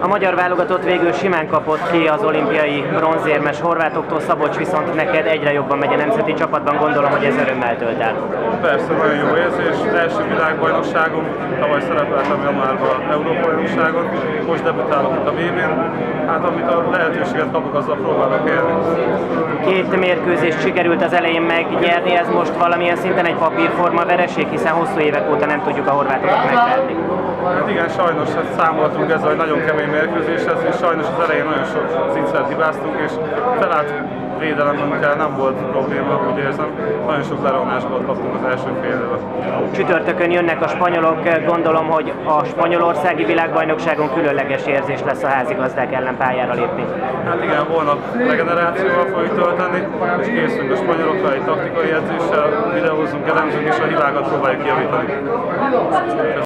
A magyar válogatott végül simán kapott ki az olimpiai bronzérmes horvátoktól. Szabolcs, viszont neked egyre jobban megy a nemzeti csapatban, gondolom, hogy ez örömmel tölt el. Persze, nagyon jó érzés. Az első világbajnokságom, tavaly szerepeltem januárban Európa-bajnokságon, most debütálok itt a VB-n. Hát amit a lehetőséget kapok, azzal próbálok élni. Két mérkőzést sikerült az elején megnyerni, ez most valamilyen szinten egy papírforma vereség, hiszen hosszú évek óta nem tudjuk a horvátokat megverni. Hát igen, sajnos számoltunk ezzel, hogy nagyon kemény mérkőzés ez, és sajnos az elején nagyon sok zicsert hibáztunk, és felállt védelemünkkel nem volt probléma, úgy érzem. Nagyon sok leronásból kaptunk az első félidőben. Csütörtökön jönnek a spanyolok, gondolom, hogy a spanyolországi világbajnokságon különleges érzés lesz a házigazdák ellen pályára lépni. Hát igen, holnap regenerációval fogjuk tölteni, és készülünk a spanyolokra, egy taktikai edzéssel, videózunk, elemzünk, és a hibákat próbáljuk kijavítani.